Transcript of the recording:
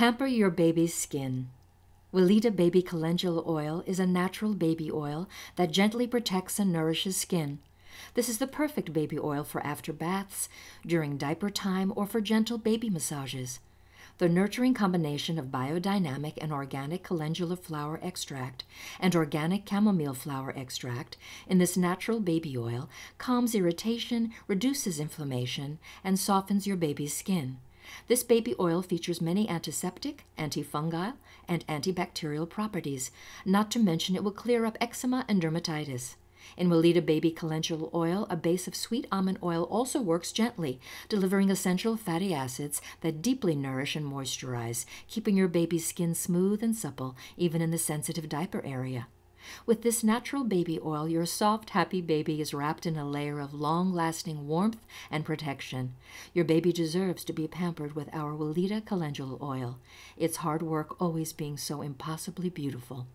Pamper your baby's skin. Weleda Baby Calendula Oil is a natural baby oil that gently protects and nourishes skin. This is the perfect baby oil for after baths, during diaper time, or for gentle baby massages. The nurturing combination of biodynamic and organic calendula flower extract and organic chamomile flower extract in this natural baby oil calms irritation, reduces inflammation, and softens your baby's skin. This baby oil features many antiseptic, antifungal, and antibacterial properties, not to mention it will clear up eczema and dermatitis. In Weleda Baby Calendula Oil, a base of sweet almond oil also works gently, delivering essential fatty acids that deeply nourish and moisturize, keeping your baby's skin smooth and supple, even in the sensitive diaper area. With this natural baby oil, your soft, happy baby is wrapped in a layer of long-lasting warmth and protection. Your baby deserves to be pampered with our Weleda Calendula Oil, its hard work always being so impossibly beautiful.